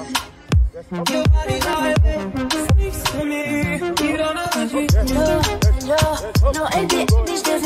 Your body speaks to me. You don't know what you do. No, it is just